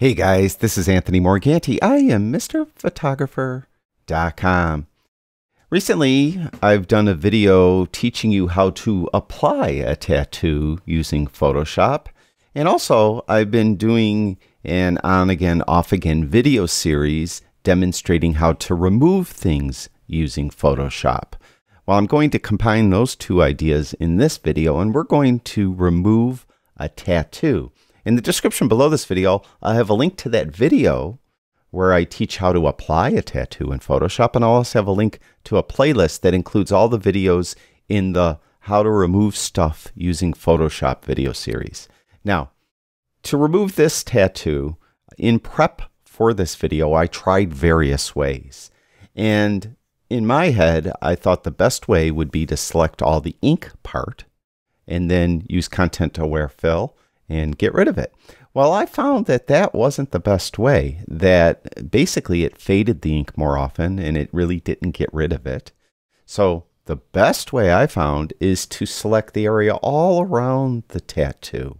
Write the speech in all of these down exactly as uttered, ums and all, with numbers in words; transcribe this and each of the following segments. Hey guys, this is Anthony Morganti. I am Mister Photographer dot com. Recently, I've done a video teaching you how to apply a tattoo using Photoshop. And also, I've been doing an on-again, off-again video series demonstrating how to remove things using Photoshop. Well, I'm going to combine those two ideas in this video, and we're going to remove a tattoo. In the description below this video, I have a link to that video where I teach how to apply a tattoo in Photoshop, and I'll also have a link to a playlist that includes all the videos in the How to Remove Stuff Using Photoshop video series. Now, to remove this tattoo, in prep for this video, I tried various ways. And in my head, I thought the best way would be to select all the ink part and then use Content-Aware Fill and get rid of it. Well, I found that that wasn't the best way, that basically it faded the ink more often and it really didn't get rid of it. So the best way I found is to select the area all around the tattoo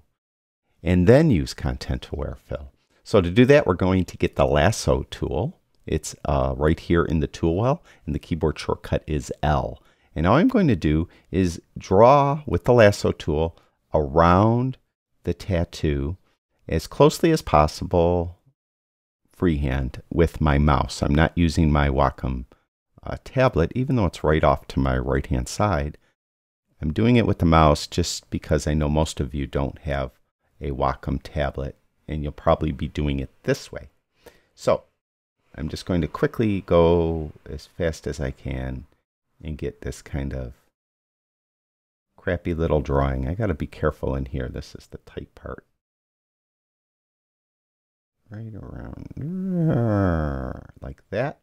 and then use Content-Aware Fill. So to do that, we're going to get the Lasso tool. It's uh, right here in the tool well, and the keyboard shortcut is L. And all I'm going to do is draw with the Lasso tool around the tattoo as closely as possible freehand with my mouse. I'm not using my Wacom uh, tablet, even though it's right off to my right hand side. I'm doing it with the mouse just because I know most of you don't have a Wacom tablet, and you'll probably be doing it this way. So I'm just going to quickly go as fast as I can and get this kind of crappy little drawing. I got to be careful in here. This is the tight part. Right around like that.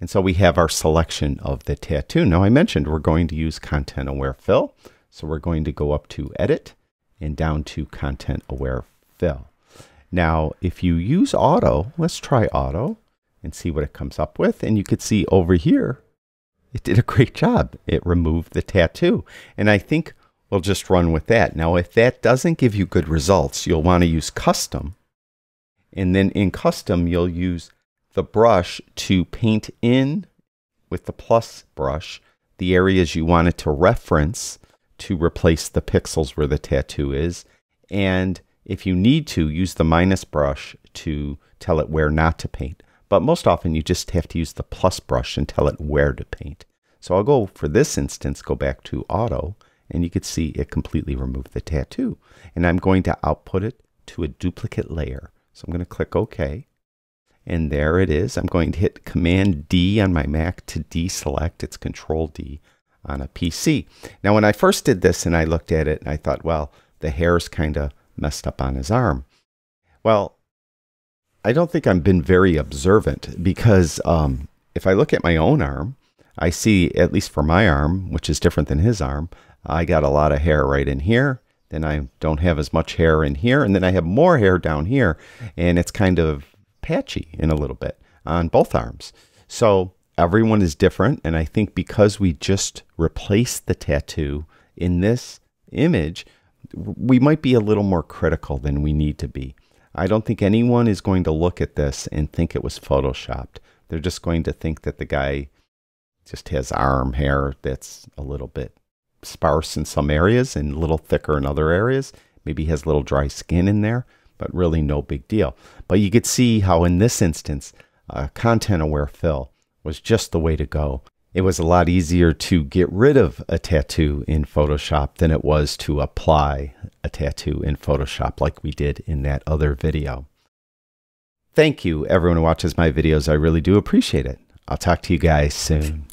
And so we have our selection of the tattoo. Now I mentioned we're going to use Content Aware Fill. So we're going to go up to Edit and down to Content Aware Fill. Now if you use Auto, let's try Auto and see what it comes up with. And you could see over here, it did a great job. It removed the tattoo. And I think we'll just run with that. Now, if that doesn't give you good results, you'll want to use Custom. And then in Custom, you'll use the brush to paint in with the plus brush the areas you wanted to reference to replace the pixels where the tattoo is. And if you need to, use the minus brush to tell it where not to paint. But most often you just have to use the plus brush and tell it where to paint. So I'll go, for this instance, go back to Auto, and you can see it completely removed the tattoo. And I'm going to output it to a duplicate layer. So I'm going to click OK. And there it is. I'm going to hit Command D on my Mac to deselect. It's Control D on a P C. Now when I first did this and I looked at it, and I thought, well, the hair's kind of messed up on his arm. Well, I don't think I've been very observant, because um, if I look at my own arm, I see, at least for my arm, which is different than his arm, I got a lot of hair right in here. Then I don't have as much hair in here. And then I have more hair down here. And it's kind of patchy in a little bit on both arms. So everyone is different. And I think because we just replaced the tattoo in this image, we might be a little more critical than we need to be. I don't think anyone is going to look at this and think it was Photoshopped. They're just going to think that the guy just has arm hair that's a little bit sparse in some areas and a little thicker in other areas. Maybe he has a little dry skin in there, but really no big deal. But you could see how in this instance, uh, Content-Aware Fill was just the way to go. It was a lot easier to get rid of a tattoo in Photoshop than it was to apply a tattoo in Photoshop like we did in that other video. Thank you, everyone who watches my videos. I really do appreciate it. I'll talk to you guys soon.